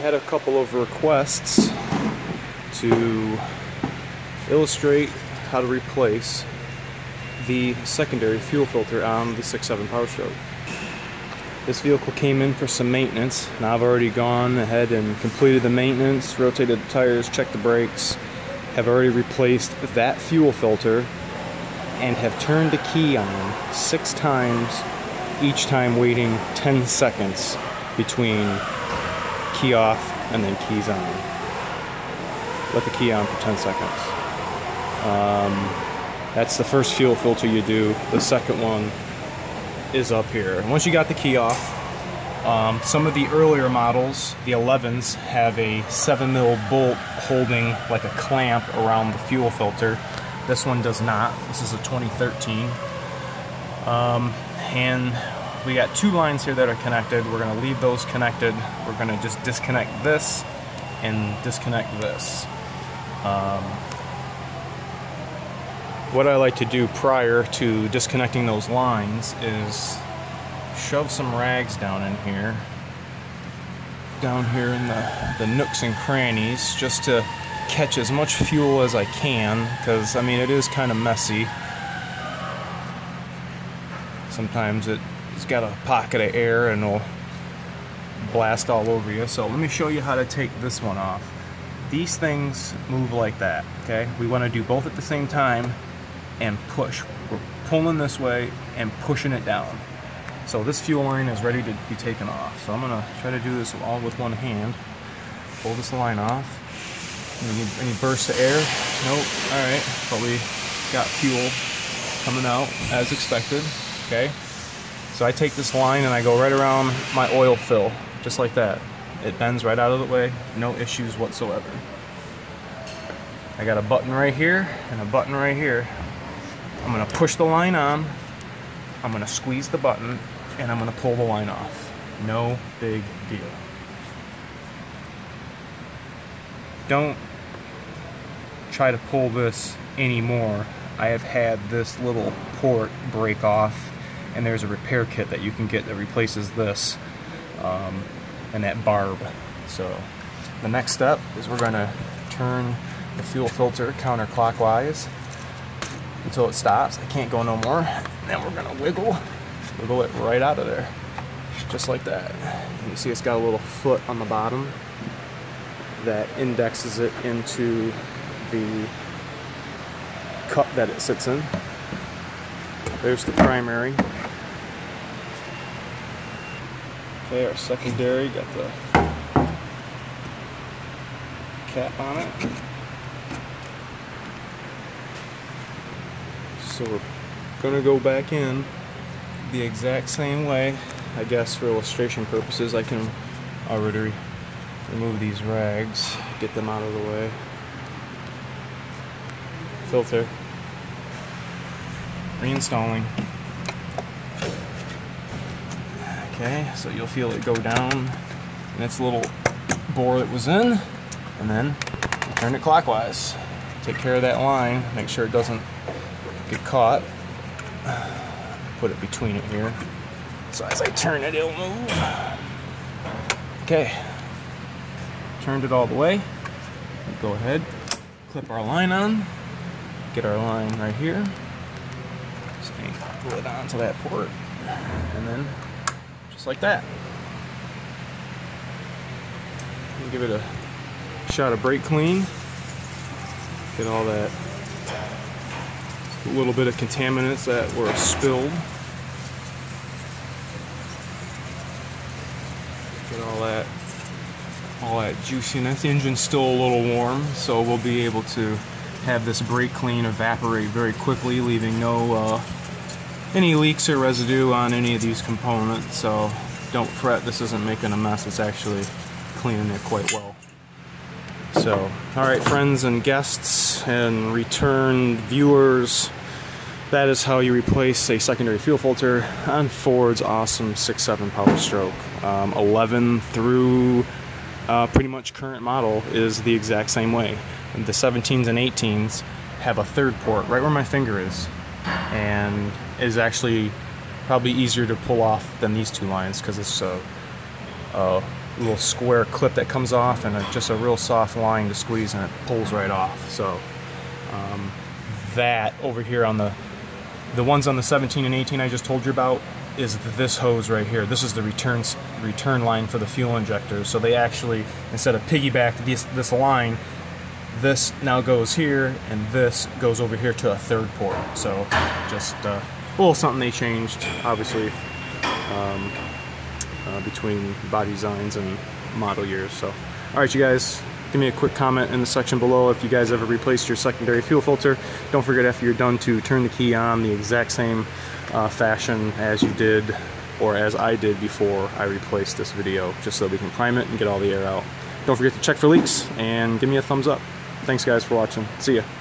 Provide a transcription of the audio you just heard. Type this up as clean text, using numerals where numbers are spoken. had a couple of requests to illustrate how to replace the secondary fuel filter on the 6.7 Powerstroke. This vehicle came in for some maintenance, and I've already gone ahead and completed the maintenance, rotated the tires, checked the brakes, have already replaced that fuel filter, and have turned the key on 6 times, each time waiting 10 seconds between key off and then keys on. Let the key on for 10 seconds. That's the first fuel filter you do. The second one is up here. And once you got the key off, some of the earlier models, the 11s, have a 7mm bolt holding like a clamp around the fuel filter. This one does not. This is a 2013. And we got 2 lines here that are connected. We're going to leave those connected. We're going to just disconnect this and disconnect this. What I like to do prior to disconnecting those lines is shove some rags down here in the nooks and crannies, just to catch as much fuel as I can, because I mean it is kind of messy. Sometimes it's got a pocket of air and it'll blast all over you. So let me show you how to take this one off. These things move like that, okay? We want to do both at the same time and push. We're pulling this way and pushing it down. So this fuel line is ready to be taken off. So I'm gonna try to do this all with one hand. Pull this line off. Any bursts of air? Nope, all right. But we got fuel coming out as expected, okay? So I take this line and I go right around my oil fill, just like that. It bends right out of the way, no issues whatsoever. I got a button right here and a button right here. I'm gonna push the line on, I'm gonna squeeze the button, and I'm gonna pull the line off. No big deal. Don't try to pull this anymore. I have had this little port break off, and there's a repair kit that you can get that replaces this and that barb. So the next step is we're gonna turn the fuel filter counterclockwise until it stops. I can't go no more. Then we're gonna wiggle it right out of there. Just like that. You see it's got a little foot on the bottom that indexes it into the cup that it sits in. There's the primary. Okay, our secondary, got the cap on it. So we're gonna go back in the exact same way. I guess for illustration purposes, I can already remove these rags, get them out of the way. Filter. Reinstalling. Okay, so you'll feel it go down in its little bore it was in, and then turn it clockwise. Take care of that line, make sure it doesn't get caught. Put it between it here. So as I turn it, it'll move. Okay, turned it all the way. Go ahead, clip our line on, get our line right here. So pull it onto that port, and then just like that. Give it a shot of brake clean. Get all that little bit of contaminants that were spilled. Get all that juiciness. The engine's still a little warm, so we'll be able to have this brake clean evaporate very quickly, leaving no any leaks or residue on any of these components. So don't fret, this isn't making a mess, it's actually cleaning it quite well. So, all right, friends and guests and return viewers, that is how you replace a secondary fuel filter on Ford's awesome 6.7 Powerstroke. 11 through pretty much current model is the exact same way. And the 17s and 18s have a third port right where my finger is, and is actually probably easier to pull off than these 2 lines, because it's a little square clip that comes off, and just a real soft line to squeeze, and it pulls right off. So that over here on the ones on the 17 and 18 I just told you about is this hose right here. This is the return line for the fuel injectors. So they actually, instead of piggyback this line, this now goes here, and this goes over here to a third port. So just a little something they changed, obviously, between body designs and model years. So, all right, you guys, give me a quick comment in the section below if you guys ever replaced your secondary fuel filter. Don't forget, after you're done, to turn the key on the exact same fashion as you did, or as I did before I replaced this video, just so we can prime it and get all the air out. Don't forget to check for leaks and give me a thumbs up. Thanks guys for watching. See ya.